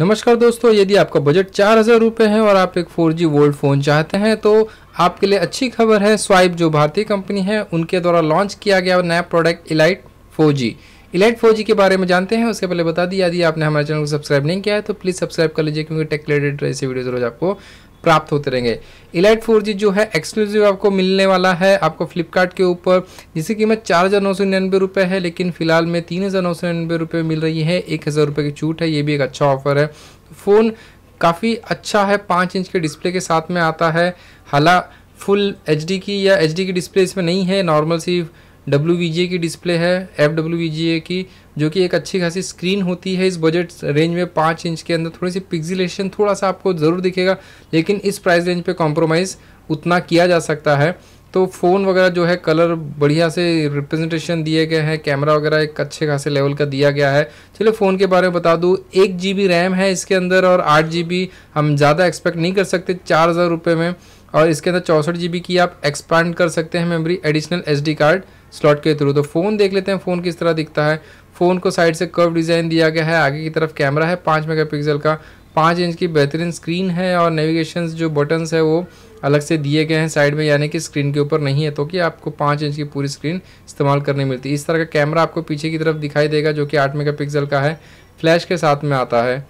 नमस्कार दोस्तों, यदि आपका बजट 4000 रुपये है और आप एक 4G वोल्ड फ़ोन चाहते हैं तो आपके लिए अच्छी खबर है। स्वाइप जो भारतीय कंपनी है उनके द्वारा लॉन्च किया गया नया प्रोडक्ट इलाइट 4G के बारे में जानते हैं। उसके पहले बता दी, यदि आपने हमारे चैनल को सब्सक्राइब नहीं किया है तो प्लीज़ सब्सक्राइब कर लीजिए, क्योंकि टेक रिलेटेड ऐसे वीडियोज़ रोज आपको प्राप्त होते रहेंगे। इलाइट 4G जो है एक्सक्लूसिव आपको मिलने वाला है आपको फ्लिपकार्ट के ऊपर, जिसकी कीमत 4999 रुपये है, लेकिन फिलहाल में 3999 रुपये मिल रही है। 1000 रुपये की छूट है, ये भी एक अच्छा ऑफर है। फ़ोन काफ़ी अच्छा है, 5 इंच के डिस्प्ले के साथ में आता है। हालां फुल HD की या HD की डिस्प्ले इसमें नहीं है, नॉर्मल सी WVGA की डिस्प्ले है, FWVGA की, जो कि एक अच्छी खासी स्क्रीन होती है। इस बजट रेंज में 5 इंच के अंदर थोड़ी सी पिक्सेलेशन थोड़ा सा आपको ज़रूर दिखेगा, लेकिन इस प्राइस रेंज पे कॉम्प्रोमाइज़ उतना किया जा सकता है। तो फ़ोन वगैरह जो है कलर बढ़िया से रिप्रेजेंटेशन दिए गए हैं, कैमरा वगैरह एक अच्छे खासे लेवल का दिया गया है। चलिए फ़ोन के बारे में बता दूँ, 1 GB रैम है इसके अंदर और 8 GB हम ज़्यादा एक्सपेक्ट नहीं कर सकते 4000 रुपये में, और इसके अंदर 64 GB की आप एक्सपांड कर सकते हैं memory additional SD card slot के थ्रू। तो फ़ोन देख लेते हैं फ़ोन किस तरह दिखता है। फ़ोन को साइड से कर्व डिज़ाइन दिया गया है, आगे की तरफ कैमरा है 5 मेगापिक्सल का, 5 इंच की बेहतरीन स्क्रीन है, और नेविगेशन जो बटन्स है वो अलग से दिए गए हैं साइड में, यानी कि स्क्रीन के ऊपर नहीं है, तो कि आपको 5 इंच की पूरी स्क्रीन इस्तेमाल करने मिलती है। इस तरह का कैमरा आपको पीछे की तरफ दिखाई देगा, जो कि 8 मेगापिक्सल का है, फ्लैश के साथ में आता है।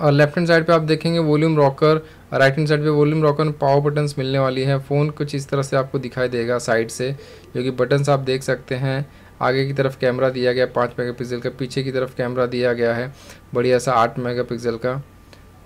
और लेफ्ट हैंड साइड पे आप देखेंगे वॉल्यूम रॉकर, और राइट हैंड साइड पे वॉल्यूम रॉकर और पावर बटन्स मिलने वाली है। फ़ोन कुछ इस तरह से आपको दिखाई देगा साइड से, जो कि बटन्स आप देख सकते हैं। आगे की तरफ कैमरा दिया गया 5 मेगापिक्सल का, पीछे की तरफ कैमरा दिया गया है बढ़िया सा 8 मेगापिक्सल का,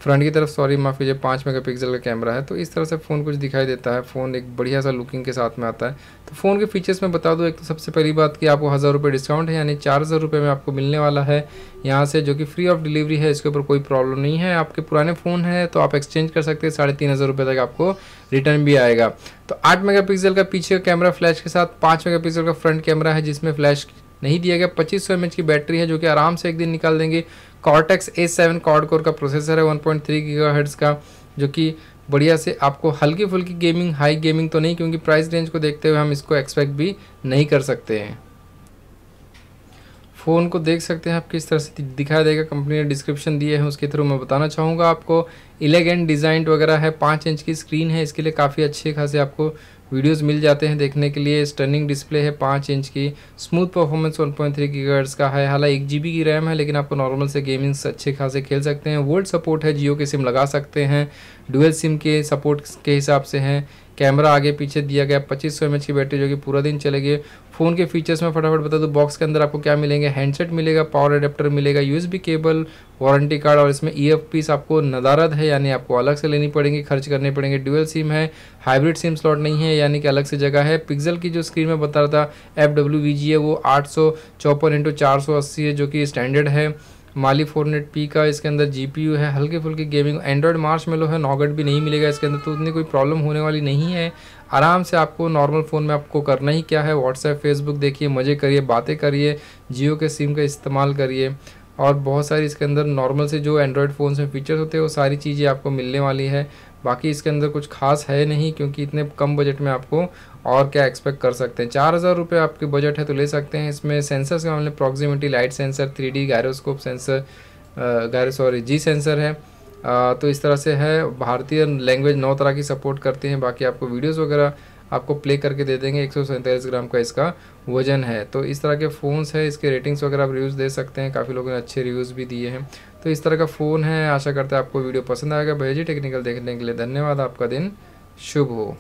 फ्रंट की तरफ सॉरी माफ़ कीजिए 5 मेगापिक्सल का कैमरा है। तो इस तरह से फ़ोन कुछ दिखाई देता है। फ़ोन एक बढ़िया सा लुकिंग के साथ में आता है। तो फ़ोन के फीचर्स में बता दूँ, एक तो सबसे पहली बात कि आपको 1000 रुपये डिस्काउंट है, यानी 4000 रुपये में आपको मिलने वाला है यहाँ से, जो कि फ्री ऑफ डिलीवरी है। इसके ऊपर कोई प्रॉब्लम नहीं है, आपके पुराने फ़ोन है तो आप एक्सचेंज कर सकते हैं, 3500 रुपये तक आपको रिटर्न भी आएगा। तो 8 मेगापिक्सल का पीछे का कैमरा फ्लैश के साथ, 5 मेगापिक्सल का फ्रंट कैमरा है जिसमें फ्लैश नहीं दिया गया। 2500 mAh की बैटरी है, जो कि आराम से एक दिन निकाल देंगे। कॉर्टेक्स A7 क्वाड कोर का प्रोसेसर है, 1.3 GHz का, जो कि बढ़िया से आपको हल्की फुल्की गेमिंग, हाई गेमिंग तो नहीं, क्योंकि प्राइस रेंज को देखते हुए हम इसको एक्सपेक्ट भी नहीं कर सकते हैं। फ़ोन को देख सकते हैं आप किस तरह से दिखाई देगा, कंपनी ने डिस्क्रिप्शन दिए हैं उसके थ्रू मैं बताना चाहूँगा आपको। एलिगेंट डिज़ाइन वगैरह है, 5 इंच की स्क्रीन है, इसके लिए काफ़ी अच्छे खासे आपको वीडियोस मिल जाते हैं देखने के लिए। स्टर्निंग डिस्प्ले है 5 इंच की, स्मूथ परफॉर्मेंस 1.3 GHz का है। हालांकि 1 GB की रैम है, लेकिन आपको नॉर्मल से गेमिंग अच्छे खासे खेल सकते हैं। वर्ल्ड सपोर्ट है, जियो के सिम लगा सकते हैं, डुअल सिम के सपोर्ट के हिसाब से हैं। कैमरा आगे पीछे दिया गया, 2500 mAh की बैटरी, जो कि पूरा दिन चलेगी। फ़ोन के फीचर्स में फटाफट बता दूँ, बॉक्स के अंदर आपको क्या मिलेंगे, हैंडसेट मिलेगा, पावर एडेप्टर मिलेगा, USB केबल, वारंटी कार्ड, और इसमें EF पीस आपको नदारद है, यानी आपको अलग से लेनी पड़ेगी, खर्च करने पड़ेंगे। ड्यूअल सिम है, हाइब्रिड सिम स्लॉट नहीं है, यानी कि अलग से जगह है। पिक्सल की जो स्क्रीन में बता रहा था FWVGA वो 854x480 है, जो कि स्टैंडर्ड है। माली 400p का इसके अंदर GPU है, हल्की फुल्की गेमिंग। एंड्रॉयड मार्शमेलो है, नॉगट भी नहीं मिलेगा इसके अंदर, तो उतनी कोई प्रॉब्लम होने वाली नहीं है। आराम से आपको नॉर्मल फ़ोन में आपको करना ही क्या है, व्हाट्सएप फेसबुक देखिए, मज़े करिए, बातें करिए, जियो के सिम का इस्तेमाल करिए, और बहुत सारी इसके अंदर नॉर्मल से जो एंड्रॉयड फ़ोन में फ़ीचर्स होते हैं वो सारी चीज़ें आपको मिलने वाली है। बाकी इसके अंदर कुछ खास है नहीं, क्योंकि इतने कम बजट में आपको और क्या एक्सपेक्ट कर सकते हैं। 4000 रुपये आपके बजट है तो ले सकते हैं। इसमें सेंसर्स के मामले proximity light sensor, 3D gyroscope sensor, G sensor है, तो इस तरह से है। भारतीय लैंग्वेज 9 तरह की सपोर्ट करते हैं। बाकी आपको वीडियोज़ वगैरह आपको प्ले करके दे देंगे। 147 ग्राम का इसका वजन है। तो इस तरह के फ़ोन्स है, इसके रेटिंग्स वगैरह आप रिव्यूज़ दे सकते हैं, काफ़ी लोगों ने अच्छे रिव्यूज़ भी दिए हैं। तो इस तरह का फ़ोन है। आशा करते हैं आपको वीडियो पसंद आएगा। भैयाजी टेक्निकल देखने के लिए धन्यवाद। आपका दिन शुभ हो।